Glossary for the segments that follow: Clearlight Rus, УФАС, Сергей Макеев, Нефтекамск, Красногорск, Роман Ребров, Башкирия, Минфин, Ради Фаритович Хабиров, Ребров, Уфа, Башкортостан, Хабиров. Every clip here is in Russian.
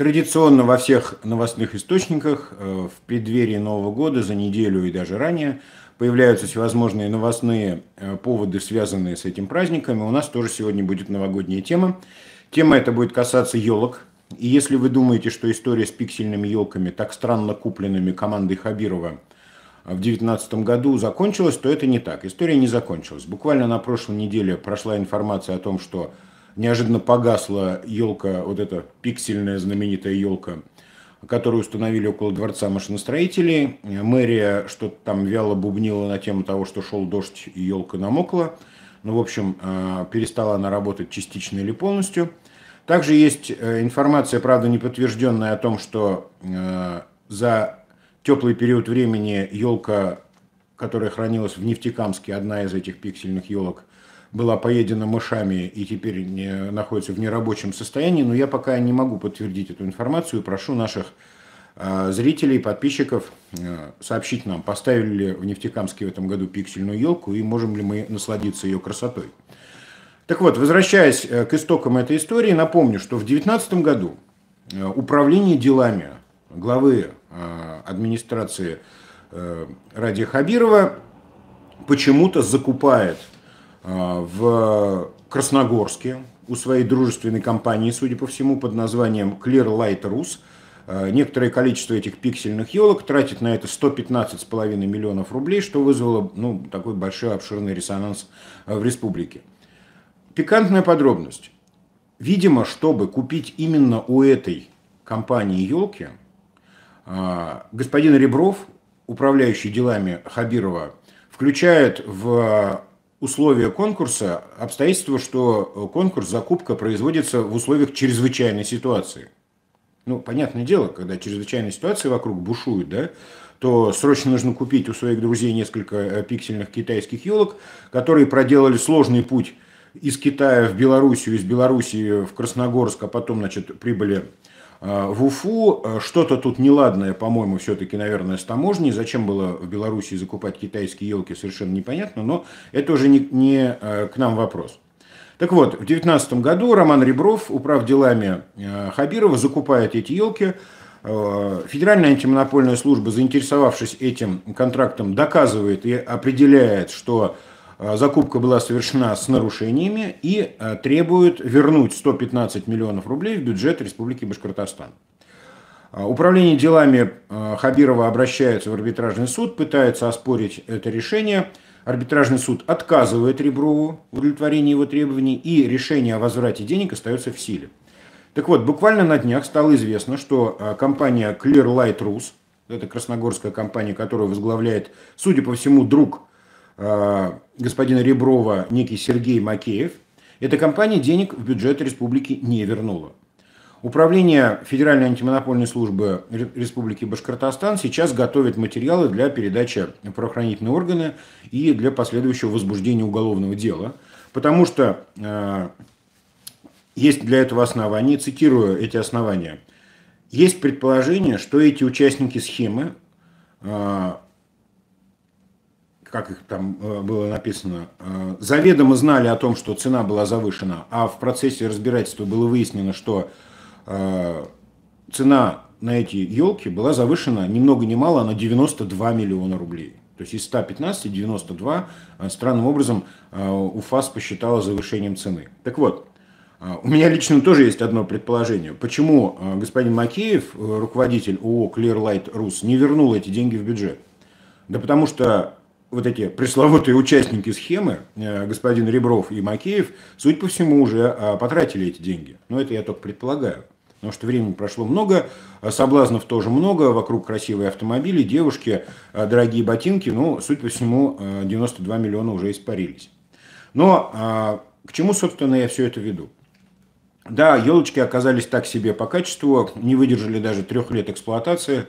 Традиционно во всех новостных источниках в преддверии Нового года, за неделю и даже ранее, появляются всевозможные новостные поводы, связанные с этим праздником. И у нас тоже сегодня будет новогодняя тема. Тема эта будет касаться елок. И если вы думаете, что история с пиксельными елками, так странно купленными командой Хабирова в 2019 году, закончилась, то это не так. История не закончилась. Буквально на прошлой неделе прошла информация о том, что неожиданно погасла елка, вот эта пиксельная знаменитая елка, которую установили около Дворца машиностроителей. Мэрия что-то там вяло бубнила на тему того, что шел дождь и елка намокла. Ну, в общем, перестала она работать частично или полностью. Также есть информация, правда, не подтвержденная, о том, что за теплый период времени елка, которая хранилась в Нефтекамске, одна из этих пиксельных елок, была поедена мышами и теперь находится в нерабочем состоянии, но я пока не могу подтвердить эту информацию. Прошу наших зрителей, подписчиков сообщить нам, поставили ли в Нефтекамске в этом году пиксельную елку и можем ли мы насладиться ее красотой. Так вот, возвращаясь к истокам этой истории, напомню, что в 2019 году управление делами главы администрации Ради Хабирова почему-то закупает в Красногорске у своей дружественной компании, судя по всему, под названием Clearlight Rus, некоторое количество этих пиксельных елок, тратит на это 115,5 миллионов рублей, что вызвало, ну, такой большой обширный резонанс в республике. Пикантная подробность. Видимо, чтобы купить именно у этой компании елки, господин Ребров, управляющий делами Хабирова, включает в условия конкурса обстоятельства, что конкурс, закупка производится в условиях чрезвычайной ситуации. Ну, понятное дело, когда чрезвычайная ситуация вокруг бушует, да, то срочно нужно купить у своих друзей несколько пиксельных китайских елок, которые проделали сложный путь из Китая в Белоруссию, из Белоруссии в Красногорск, а потом, значит, прибыли в Уфу. Что-то тут неладное, по-моему, все-таки, наверное, с таможней. Зачем было в Белоруссии закупать китайские елки, совершенно непонятно, но это уже не к нам вопрос. Так вот, в 2019 году Роман Ребров, управ делами Хабирова, закупает эти елки. Федеральная антимонопольная служба, заинтересовавшись этим контрактом, доказывает и определяет, что закупка была совершена с нарушениями и требует вернуть 115 миллионов рублей в бюджет Республики Башкортостан. Управление делами Хабирова обращается в арбитражный суд, пытается оспорить это решение. Арбитражный суд отказывает Реброву в удовлетворении его требований, и решение о возврате денег остается в силе. Так вот, буквально на днях стало известно, что компания Clearlight Rus, это красногорская компания, которую возглавляет, судя по всему, друг господина Реброва, некий Сергей Макеев, эта компания денег в бюджет республики не вернула. Управление Федеральной антимонопольной службы Республики Башкортостан сейчас готовит материалы для передачи в правоохранительные органы и для последующего возбуждения уголовного дела, потому что есть для этого основания, цитирую эти основания, есть предположение, что эти участники схемы, как их там было написано, заведомо знали о том, что цена была завышена, а в процессе разбирательства было выяснено, что цена на эти елки была завышена ни много ни мало на 92 миллиона рублей. То есть из 115 92 странным образом УФАС посчитала завышением цены. Так вот, у меня лично тоже есть одно предположение. Почему господин Макеев, руководитель ООО Clearlight Rus, не вернул эти деньги в бюджет? Да потому что вот эти пресловутые участники схемы, господин Ребров и Макеев, судя по всему, уже потратили эти деньги. Но это я только предполагаю. Потому что времени прошло много, соблазнов тоже много, вокруг красивые автомобили, девушки, дорогие ботинки. Ну, судя по всему, 92 миллиона уже испарились. Но к чему, собственно, я все это веду? Да, елочки оказались так себе по качеству, не выдержали даже 3 лет эксплуатации.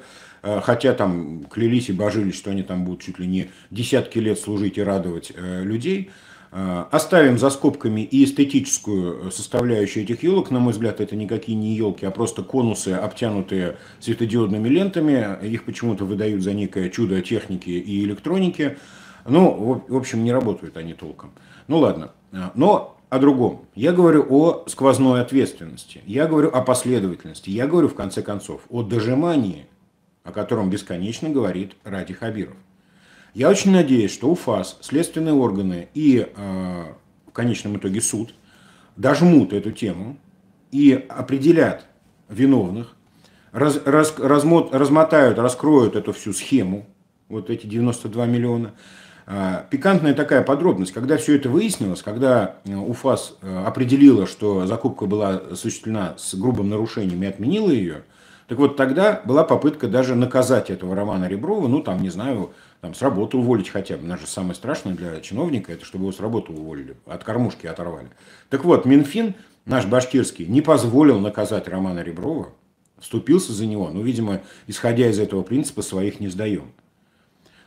Хотя там клялись и божились, что они там будут чуть ли не десятки лет служить и радовать людей. Оставим за скобками и эстетическую составляющую этих елок. На мой взгляд, это никакие не елки, а просто конусы, обтянутые светодиодными лентами. Их почему-то выдают за некое чудо техники и электроники. Ну, в общем, не работают они толком. Ну, ладно. Но о другом. Я говорю о сквозной ответственности, я говорю о последовательности, я говорю, в конце концов, о дожимании, о котором бесконечно говорит Ради Хабиров. Я очень надеюсь, что УФАС, следственные органы и в конечном итоге суд дожмут эту тему и определят виновных, размотают, раскроют эту всю схему, вот эти 92 миллиона. Пикантная такая подробность, когда все это выяснилось, когда УФАС определила, что закупка была осуществлена с грубым нарушением и отменила ее, так вот тогда была попытка даже наказать этого Романа Реброва, ну там, не знаю, там с работы уволить хотя бы. У нас же самое страшное для чиновника, это чтобы его с работы уволили, от кормушки оторвали. Так вот, Минфин, наш башкирский, не позволил наказать Романа Реброва, вступился за него, ну, видимо, исходя из этого принципа, своих не сдаем.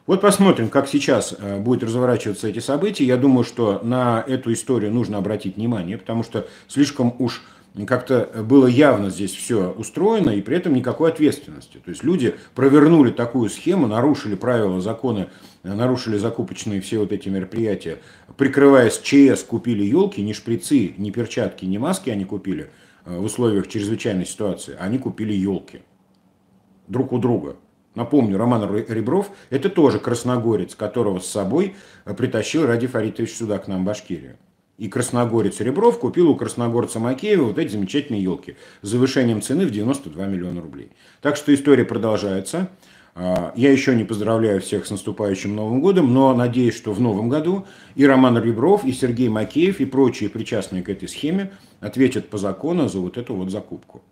Вот посмотрим, как сейчас будут разворачиваться эти события. Я думаю, что на эту историю нужно обратить внимание, потому что слишком уж как-то было явно здесь все устроено, и при этом никакой ответственности. То есть люди провернули такую схему, нарушили правила, законы, нарушили закупочные все вот эти мероприятия, прикрываясь ЧС, купили елки, ни шприцы, ни перчатки, ни маски они купили в условиях чрезвычайной ситуации, они купили елки друг у друга. Напомню, Роман Ребров – это тоже красногорец, которого с собой притащил Ради Фаритович сюда, к нам, в Башкирию. И красногорец Ребров купил у красногорца Макеева вот эти замечательные елки с завышением цены в 92 миллиона рублей. Так что история продолжается. Я еще не поздравляю всех с наступающим Новым годом, но надеюсь, что в Новом году и Роман Ребров, и Сергей Макеев, и прочие причастные к этой схеме ответят по закону за вот эту вот закупку.